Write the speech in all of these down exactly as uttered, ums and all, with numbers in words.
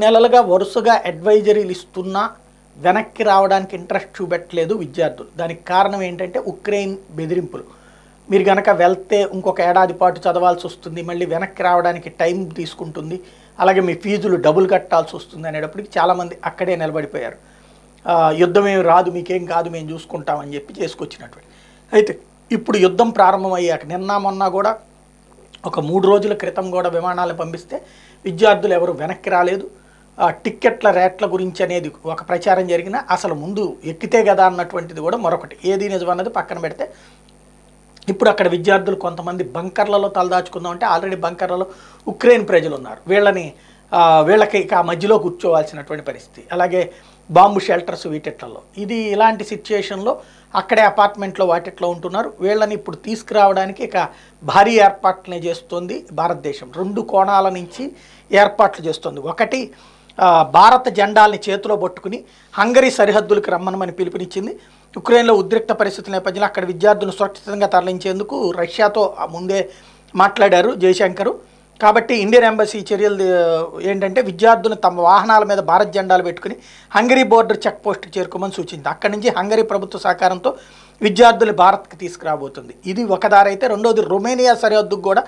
నెలలుగా వరుసగా అడ్వైజరీలు ఇస్తున్నా వెనక్కి రావడానికి ఇంట్రెస్ట్ చూపెట్టలేదు విద్యార్థులు. దానికి కారణం ఏంటంటే ఉక్రెయిన్ బెదిరింపులు. మీరు గనక వెళ్తే ఇంకొక ఏడాది పాటు చదవాల్సి వస్తుంది, మళ్ళీ వెనక్కి రావడానికి టైం తీసుకుంటుంది, అలాగే మీ ఫీజులు డబుల్ కట్టాల్సి వస్తుంది అనేటప్పటికి చాలామంది అక్కడే నిలబడిపోయారు. యుద్ధం ఏమి రాదు, మీకేం కాదు, మేము చూసుకుంటామని చెప్పి చేసుకొచ్చినటువంటి. అయితే ఇప్పుడు యుద్ధం ప్రారంభమయ్యాక నిన్న మొన్న కూడా ఒక మూడు రోజుల క్రితం కూడా విమానాలు పంపిస్తే విద్యార్థులు ఎవరు వెనక్కి రాలేదు. టిక్కెట్ల రేట్ల గురించి అనేది ఒక ప్రచారం జరిగినా అసలు ముందు ఎక్కితే కదా అన్నటువంటిది కూడా మరొకటి. ఏది నిజమన్నది పక్కన పెడితే ఇప్పుడు అక్కడ విద్యార్థులు కొంతమంది బంకర్లలో తలదాచుకుందామంటే ఆల్రెడీ బంకర్లలో ఉక్రెయిన్ ప్రజలు ఉన్నారు. వీళ్ళని వీళ్ళకి ఆ మధ్యలో కూర్చోవాల్సినటువంటి పరిస్థితి. అలాగే బాంబు షెల్టర్స్ వీటిట్లలో ఇది ఇలాంటి సిచ్యుయేషన్లో అక్కడే అపార్ట్మెంట్లో వాటిట్లో ఉంటున్నారు. వీళ్ళని ఇప్పుడు తీసుకురావడానికి ఇక భారీ ఏర్పాట్లనే చేస్తుంది భారతదేశం. రెండు కోణాల నుంచి ఏర్పాట్లు చేస్తుంది. ఒకటి, భారత జెండాల్ని చేతిలో పట్టుకుని హంగరీ సరిహద్దులకు రమ్మనమని పిలుపునిచ్చింది. ఉక్రెయిన్లో ఉద్రిక్త పరిస్థితుల నేపథ్యంలో అక్కడ విద్యార్థులను సురక్షితంగా తరలించేందుకు రష్యాతో ముందే మాట్లాడారు జయశంకర్. కాబట్టి ఇండియన్ ఎంబసీ చర్యలు ఏంటంటే విద్యార్థులను తమ వాహనాల మీద భారత్ జెండాలు పెట్టుకుని హంగరీ బోర్డర్ చెక్ పోస్ట్కి చేరుకోమని సూచించింది. అక్కడి నుంచి హంగరీ ప్రభుత్వ సహకారంతో విద్యార్థులు భారత్కి తీసుకురాబోతుంది. ఇది ఒకదారైతే, రెండోది రొమేనియా సరిహద్దుకు కూడా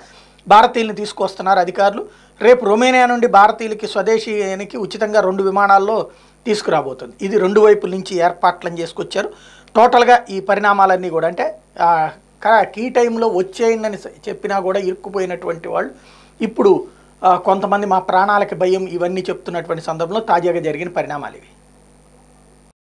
భారతీయులను తీసుకొస్తున్నారు అధికారులు. రేపు రొమేనియా నుండి భారతీయులకి స్వదేశీయానికి ఉచితంగా రెండు విమానాల్లో తీసుకురాబోతుంది. ఇది రెండు వైపుల నుంచి ఏర్పాట్లను చేసుకొచ్చారు. టోటల్గా ఈ పరిణామాలన్నీ కూడా అంటే కీ టైంలో వచ్చేయండి చెప్పినా కూడా ఇరుక్కుపోయినటువంటి వాళ్ళు ఇప్పుడు కొంతమంది మా ప్రాణాలకి భయం ఇవన్నీ చెప్తున్నటువంటి సందర్భంలో తాజాగా జరిగిన పరిణామాలు ఇవి.